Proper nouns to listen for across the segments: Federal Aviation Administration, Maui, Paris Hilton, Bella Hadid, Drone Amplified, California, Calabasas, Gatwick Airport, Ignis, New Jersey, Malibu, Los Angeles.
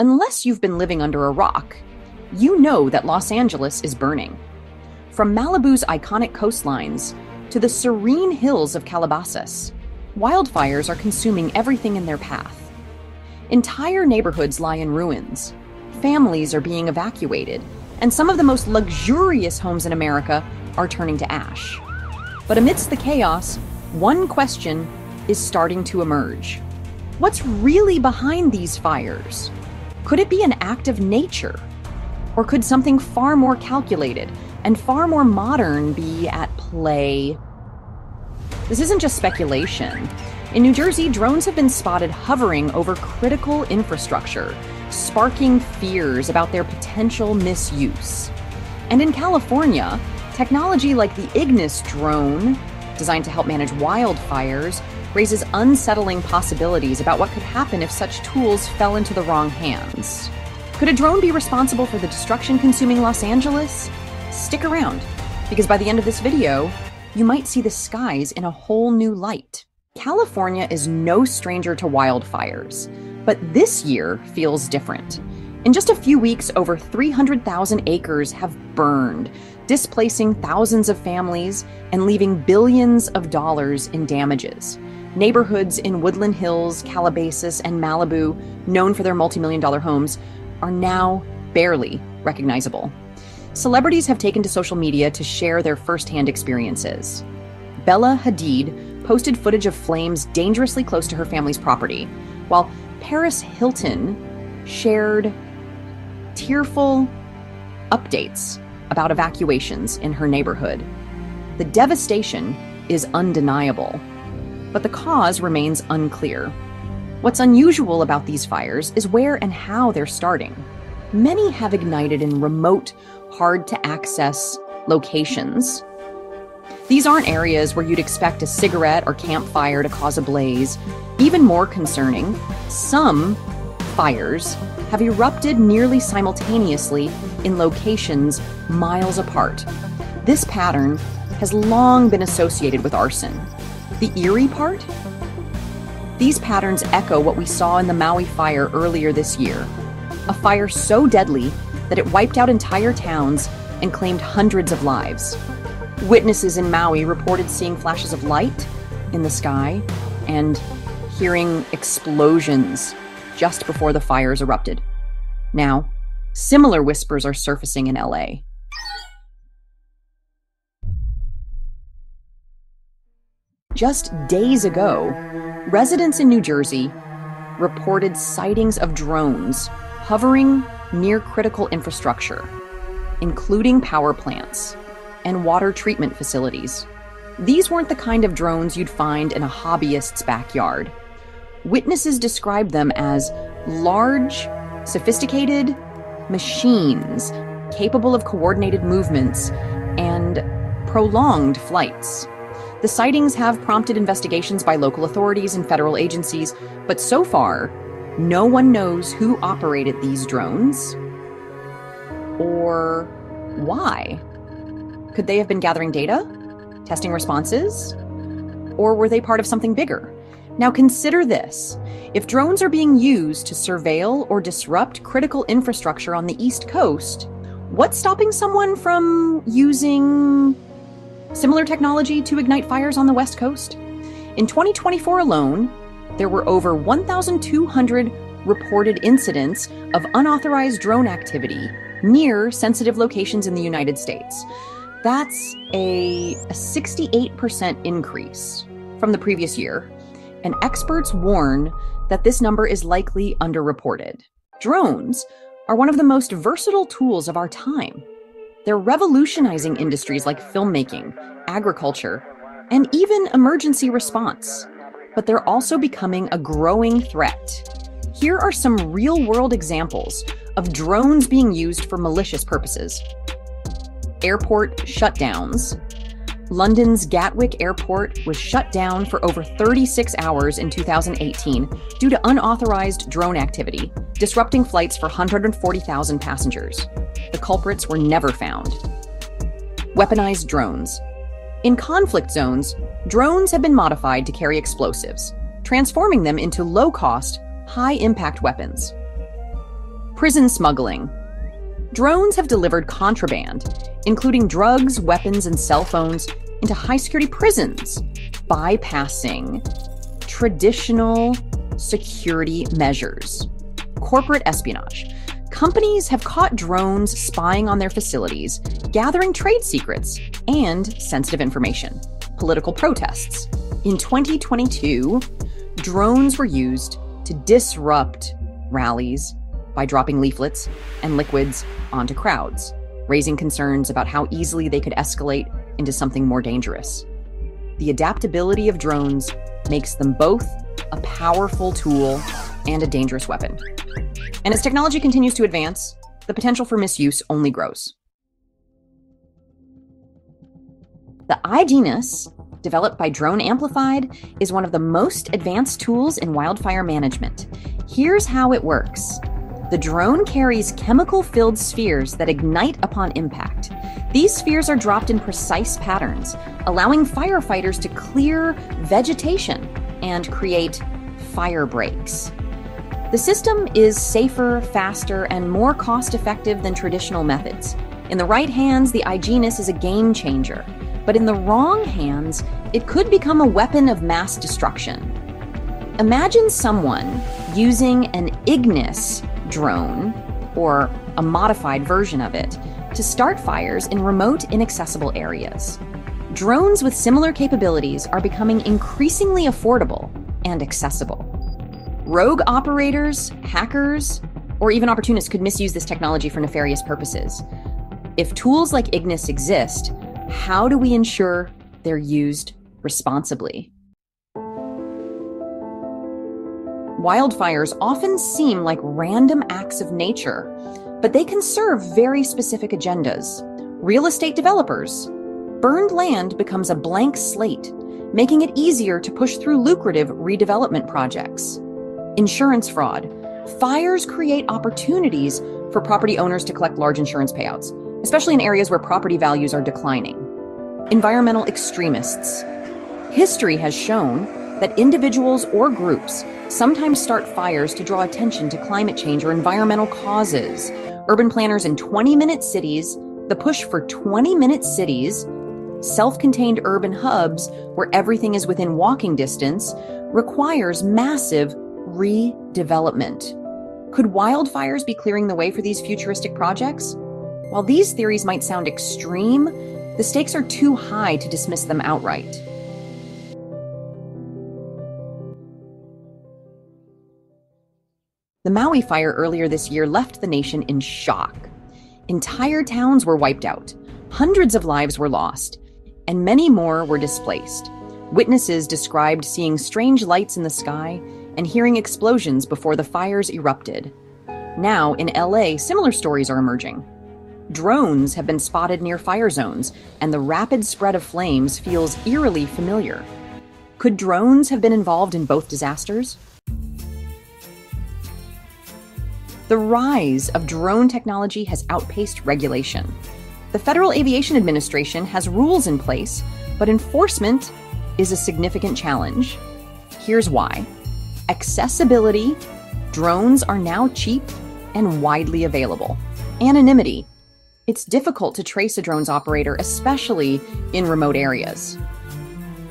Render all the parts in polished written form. Unless you've been living under a rock, you know that Los Angeles is burning. From Malibu's iconic coastlines to the serene hills of Calabasas, wildfires are consuming everything in their path. Entire neighborhoods lie in ruins, families are being evacuated, and some of the most luxurious homes in America are turning to ash. But amidst the chaos, one question is starting to emerge. What's really behind these fires? Could it be an act of nature? Or could something far more calculated and far more modern be at play? This isn't just speculation. In New Jersey, drones have been spotted hovering over critical infrastructure, sparking fears about their potential misuse. And in California, technology like the Ignis drone, designed to help manage wildfires, raises unsettling possibilities about what could happen if such tools fell into the wrong hands. Could a drone be responsible for the destruction consuming Los Angeles? Stick around, because by the end of this video, you might see the skies in a whole new light. California is no stranger to wildfires, but this year feels different. In just a few weeks, over 300,000 acres have burned, displacing thousands of families and leaving billions of dollars in damages. Neighborhoods in Woodland Hills, Calabasas, and Malibu, known for their multi-million-dollar homes, are now barely recognizable. Celebrities have taken to social media to share their firsthand experiences. Bella Hadid posted footage of flames dangerously close to her family's property, while Paris Hilton shared tearful updates about evacuations in her neighborhood. The devastation is undeniable, but the cause remains unclear. What's unusual about these fires is where and how they're starting. Many have ignited in remote, hard-to-access locations. These aren't areas where you'd expect a cigarette or campfire to cause a blaze. Even more concerning, some fires have erupted nearly simultaneously in locations miles apart. This pattern has long been associated with arson. The eerie part? These patterns echo what we saw in the Maui fire earlier this year, a fire so deadly that it wiped out entire towns and claimed hundreds of lives. Witnesses in Maui reported seeing flashes of light in the sky and hearing explosions just before the fires erupted. Now, similar whispers are surfacing in LA. Just days ago, residents in New Jersey reported sightings of drones hovering near critical infrastructure, including power plants and water treatment facilities. These weren't the kind of drones you'd find in a hobbyist's backyard. Witnesses described them as large, sophisticated machines capable of coordinated movements and prolonged flights. The sightings have prompted investigations by local authorities and federal agencies, but so far, no one knows who operated these drones or why. Could they have been gathering data, testing responses, or were they part of something bigger? Now consider this. If drones are being used to surveil or disrupt critical infrastructure on the East Coast, what's stopping someone from using similar technology to ignite fires on the West Coast? In 2024 alone, there were over 1,200 reported incidents of unauthorized drone activity near sensitive locations in the United States. That's a 68% increase from the previous year, and experts warn that this number is likely underreported. Drones are one of the most versatile tools of our time. They're revolutionizing industries like filmmaking, agriculture, and even emergency response. But they're also becoming a growing threat. Here are some real-world examples of drones being used for malicious purposes. Airport shutdowns. London's Gatwick Airport was shut down for over 36 hours in 2018 due to unauthorized drone activity, disrupting flights for 140,000 passengers. The culprits were never found. Weaponized drones. In conflict zones, drones have been modified to carry explosives, transforming them into low-cost, high-impact weapons. Prison smuggling. Drones have delivered contraband, including drugs, weapons, and cell phones, into high-security prisons, bypassing traditional security measures. Corporate espionage. Companies have caught drones spying on their facilities, gathering trade secrets, and sensitive information. Political protests. In 2022, drones were used to disrupt rallies by dropping leaflets and liquids onto crowds, raising concerns about how easily they could escalate into something more dangerous. The adaptability of drones makes them both a powerful tool and a dangerous weapon. And as technology continues to advance, the potential for misuse only grows. The Ignis, developed by Drone Amplified, is one of the most advanced tools in wildfire management. Here's how it works. The drone carries chemical-filled spheres that ignite upon impact. These spheres are dropped in precise patterns, allowing firefighters to clear vegetation and create fire breaks. The system is safer, faster, and more cost-effective than traditional methods. In the right hands, the Ignis is a game changer, but in the wrong hands, it could become a weapon of mass destruction. Imagine someone using an Ignis drone, or a modified version of it, to start fires in remote, inaccessible areas. Drones with similar capabilities are becoming increasingly affordable and accessible. Rogue operators, hackers, or even opportunists could misuse this technology for nefarious purposes. If tools like Ignis exist, how do we ensure they're used responsibly? Wildfires often seem like random acts of nature, but they can serve very specific agendas. Real estate developers. Burned land becomes a blank slate, making it easier to push through lucrative redevelopment projects. Insurance fraud. Fires create opportunities for property owners to collect large insurance payouts, especially in areas where property values are declining. Environmental extremists. History has shown that individuals or groups sometimes start fires to draw attention to climate change or environmental causes. Urban planners in 20-minute cities, the push for 20-minute cities, self-contained urban hubs where everything is within walking distance, requires massive redevelopment. Could wildfires be clearing the way for these futuristic projects? While these theories might sound extreme, the stakes are too high to dismiss them outright. The Maui fire earlier this year left the nation in shock. Entire towns were wiped out, hundreds of lives were lost, and many more were displaced. Witnesses described seeing strange lights in the sky and hearing explosions before the fires erupted. Now, in LA, similar stories are emerging. Drones have been spotted near fire zones, and the rapid spread of flames feels eerily familiar. Could drones have been involved in both disasters? The rise of drone technology has outpaced regulation. The Federal Aviation Administration has rules in place, but enforcement is a significant challenge. Here's why. Accessibility. Drones are now cheap and widely available. Anonymity. It's difficult to trace a drone's operator, especially in remote areas.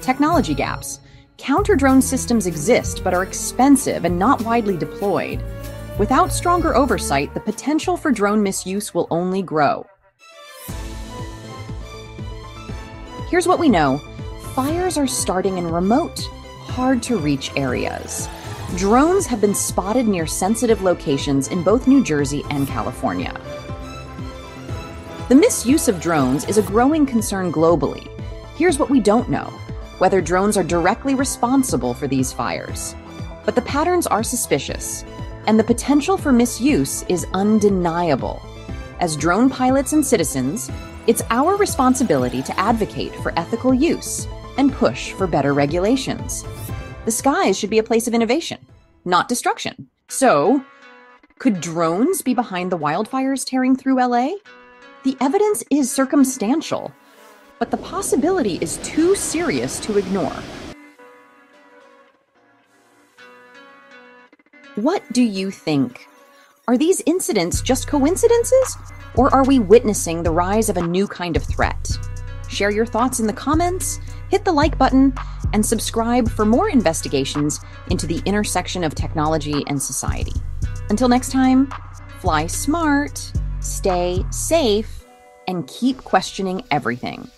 Technology gaps. Counter-drone systems exist but are expensive and not widely deployed. Without stronger oversight, the potential for drone misuse will only grow. Here's what we know. Fires are starting in remote, hard-to-reach areas. Drones have been spotted near sensitive locations in both New Jersey and California. The misuse of drones is a growing concern globally. Here's what we don't know, whether drones are directly responsible for these fires. But the patterns are suspicious, and the potential for misuse is undeniable. As drone pilots and citizens, it's our responsibility to advocate for ethical use and push for better regulations. The skies should be a place of innovation, not destruction. So, could drones be behind the wildfires tearing through LA? The evidence is circumstantial, but the possibility is too serious to ignore. What do you think? Are these incidents just coincidences? Or are we witnessing the rise of a new kind of threat? Share your thoughts in the comments, hit the like button, and subscribe for more investigations into the intersection of technology and society. Until next time, fly smart, stay safe, and keep questioning everything.